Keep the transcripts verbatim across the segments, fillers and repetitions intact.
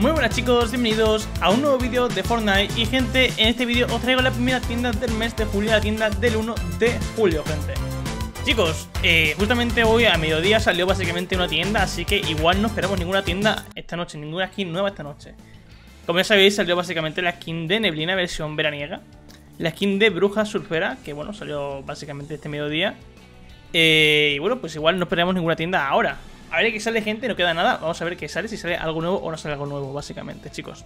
Muy buenas chicos, bienvenidos a un nuevo vídeo de Fortnite. Y gente, en este vídeo os traigo la primera tienda del mes de julio, la tienda del uno de julio, gente. Chicos, eh, justamente hoy a mediodía salió básicamente una tienda, así que igual no esperamos ninguna tienda esta noche, ninguna skin nueva esta noche. Como ya sabéis, salió básicamente la skin de Neblina versión veraniega, la skin de Bruja Surfera, que bueno, salió básicamente este mediodía. Eh, y bueno, pues igual no esperamos ninguna tienda ahora. A ver qué sale, gente, no queda nada. Vamos a ver qué sale, si sale algo nuevo o no sale algo nuevo, básicamente, chicos.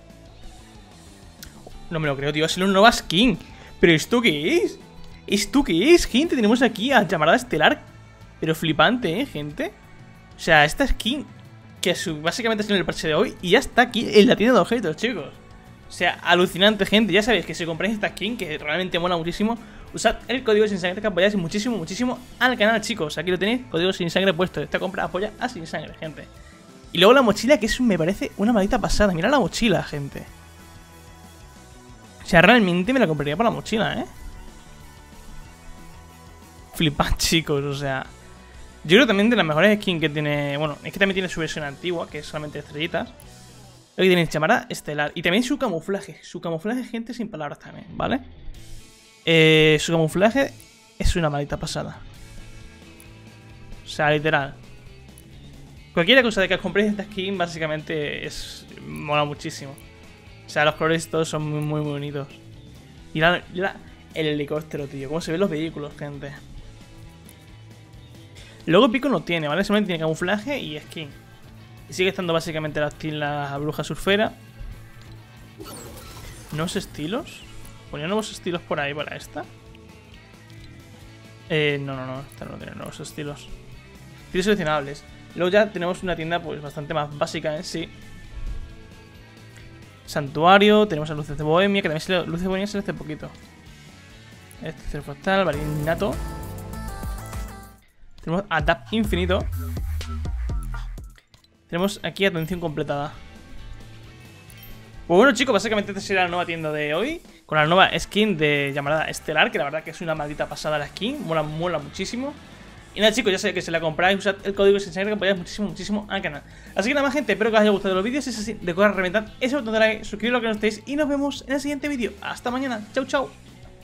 No me lo creo, tío, ha salido una nueva skin. ¿Pero esto qué es? ¿Esto qué es, gente? Tenemos aquí a Llamarada Estelar. Pero flipante, ¿eh, gente? O sea, esta skin que básicamente salió en el parche de hoy y ya está aquí en la tienda de objetos, chicos. O sea, alucinante, gente. Ya sabéis que si compráis esta skin, que realmente mola muchísimo, usad el código SinSangre que apoyáis muchísimo, muchísimo al canal, chicos. Aquí lo tenéis, código SinSangre puesto. Esta compra apoya a SinSangre, gente. Y luego la mochila, que eso me parece una maldita pasada. Mirad la mochila, gente. O sea, realmente me la compraría por la mochila, ¿eh? Flipad, chicos, o sea. Yo creo también de las mejores skins que tiene. Bueno, es que también tiene su versión antigua, que es solamente estrellitas. Aquí tenéis Llamarada Estelar. Y también su camuflaje. Su camuflaje, gente, sin palabras también, ¿vale? Eh, su camuflaje es una maldita pasada. O sea, literal. Cualquier cosa de que os compréis esta skin, básicamente, es mola muchísimo. O sea, los colores todos son muy, muy bonitos. Y la, la, el helicóptero, tío. Cómo se ven los vehículos, gente. Luego pico no tiene, ¿vale? Solamente tiene camuflaje y skin. Y sigue estando básicamente la skin la Bruja Surfera. ¿Nuevos estilos? ¿Ponía nuevos estilos por ahí para esta? Eh, no, no, no, esta no tiene nuevos estilos. Estilos seleccionables. Luego ya tenemos una tienda pues bastante más básica en sí. Santuario, tenemos las luces de Bohemia, que también las luces de Bohemia se hace poquito. Este es el fractal, valinato. Tenemos a Tap Infinito. Tenemos aquí atención completada. Pues bueno, chicos, básicamente esta será la nueva tienda de hoy, con la nueva skin de Llamarada Estelar, que la verdad que es una maldita pasada la skin. Mola, mola muchísimo. Y nada, chicos, ya sabéis que si la compráis, usad el código SinSangre que apoyáis muchísimo, muchísimo al canal. Así que nada más, gente, espero que os haya gustado los vídeos. Si es así, recordad reventar ese botón de like, suscribiros a los que no estéis y nos vemos en el siguiente vídeo. Hasta mañana. Chau, chau.